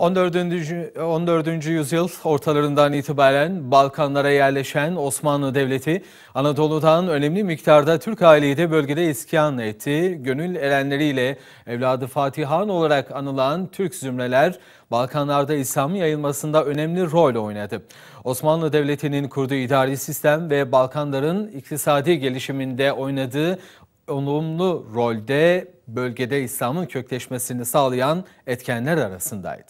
14. yüzyıl ortalarından itibaren Balkanlara yerleşen Osmanlı Devleti, Anadolu'dan önemli miktarda Türk aileyi de bölgede iskan etti. Gönül erenleriyle evladı Fatih Han olarak anılan Türk zümreler, Balkanlarda İslam'ın yayılmasında önemli rol oynadı. Osmanlı Devleti'nin kurduğu idari sistem ve Balkanların iktisadi gelişiminde oynadığı olumlu rolde bölgede İslam'ın kökleşmesini sağlayan etkenler arasındaydı.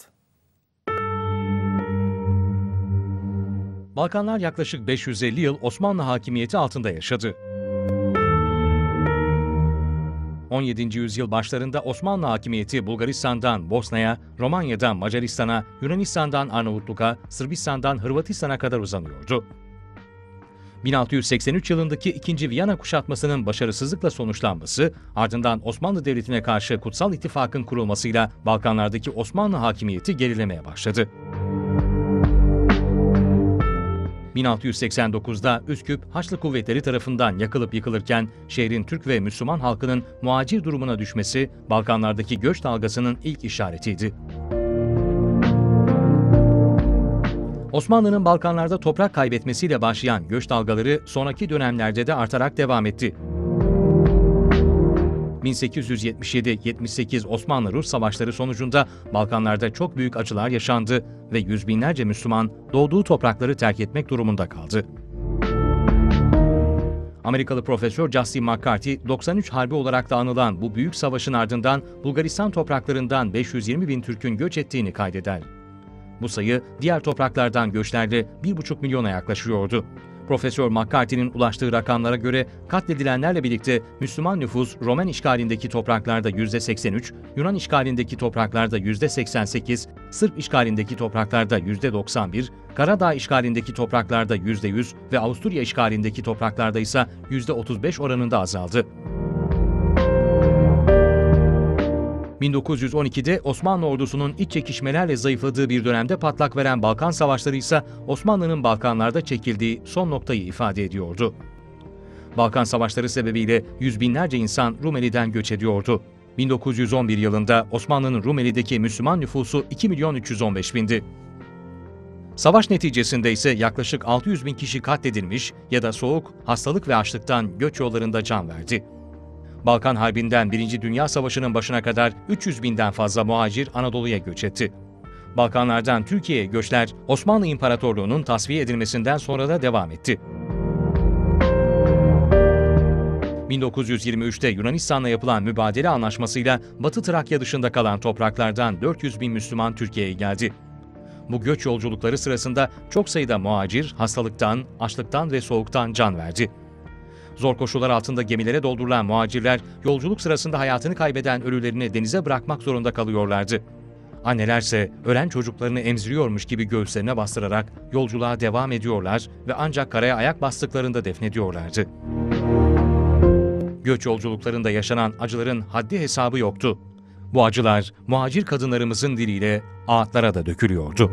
Balkanlar yaklaşık 550 yıl Osmanlı hakimiyeti altında yaşadı. 17. yüzyıl başlarında Osmanlı hakimiyeti Bulgaristan'dan Bosna'ya, Romanya'dan Macaristan'a, Yunanistan'dan Arnavutluk'a, Sırbistan'dan Hırvatistan'a kadar uzanıyordu. 1683 yılındaki 2. Viyana kuşatmasının başarısızlıkla sonuçlanması, ardından Osmanlı Devleti'ne karşı Kutsal İttifak'ın kurulmasıyla Balkanlardaki Osmanlı hakimiyeti gerilemeye başladı. 1689'da Üsküp, Haçlı kuvvetleri tarafından yakılıp yıkılırken şehrin Türk ve Müslüman halkının muhacir durumuna düşmesi Balkanlardaki göç dalgasının ilk işaretiydi. Osmanlı'nın Balkanlarda toprak kaybetmesiyle başlayan göç dalgaları sonraki dönemlerde de artarak devam etti. 1877-78 Osmanlı-Rus savaşları sonucunda Balkanlarda çok büyük acılar yaşandı ve yüz binlerce Müslüman doğduğu toprakları terk etmek durumunda kaldı. Amerikalı profesör Justin McCarthy, 93 Harbi olarak da anılan bu büyük savaşın ardından Bulgaristan topraklarından 520 bin Türk'ün göç ettiğini kaydeder. Bu sayı diğer topraklardan göçlerle 1,5 milyona yaklaşıyordu. Profesör McCarthy'nin ulaştığı rakamlara göre katledilenlerle birlikte Müslüman nüfus Romen işgalindeki topraklarda %83, Yunan işgalindeki topraklarda %88, Sırp işgalindeki topraklarda %91, Karadağ işgalindeki topraklarda %100 ve Avusturya işgalindeki topraklarda ise %35 oranında azaldı. 1912'de Osmanlı ordusunun iç çekişmelerle zayıfladığı bir dönemde patlak veren Balkan Savaşları ise Osmanlı'nın Balkanlarda çekildiği son noktayı ifade ediyordu. Balkan Savaşları sebebiyle yüz binlerce insan Rumeli'den göç ediyordu. 1911 yılında Osmanlı'nın Rumeli'deki Müslüman nüfusu 2.315.000'di. Savaş neticesinde ise yaklaşık 600 bin kişi katledilmiş ya da soğuk, hastalık ve açlıktan göç yollarında can verdi. Balkan Harbi'nden 1. Dünya Savaşı'nın başına kadar 300 binden fazla muhacir Anadolu'ya göç etti. Balkanlardan Türkiye'ye göçler Osmanlı İmparatorluğu'nun tasfiye edilmesinden sonra da devam etti. 1923'te Yunanistan'la yapılan mübadele anlaşmasıyla Batı Trakya dışında kalan topraklardan 400 bin Müslüman Türkiye'ye geldi. Bu göç yolculukları sırasında çok sayıda muhacir hastalıktan, açlıktan ve soğuktan can verdi. Zor koşullar altında gemilere doldurulan muhacirler, yolculuk sırasında hayatını kaybeden ölülerini denize bırakmak zorunda kalıyorlardı. Annelerse ölen çocuklarını emziriyormuş gibi göğüslerine bastırarak yolculuğa devam ediyorlar ve ancak karaya ayak bastıklarında defnediyorlardı. Göç yolculuklarında yaşanan acıların haddi hesabı yoktu. Bu acılar muhacir kadınlarımızın diliyle ağıtlara da dökülüyordu.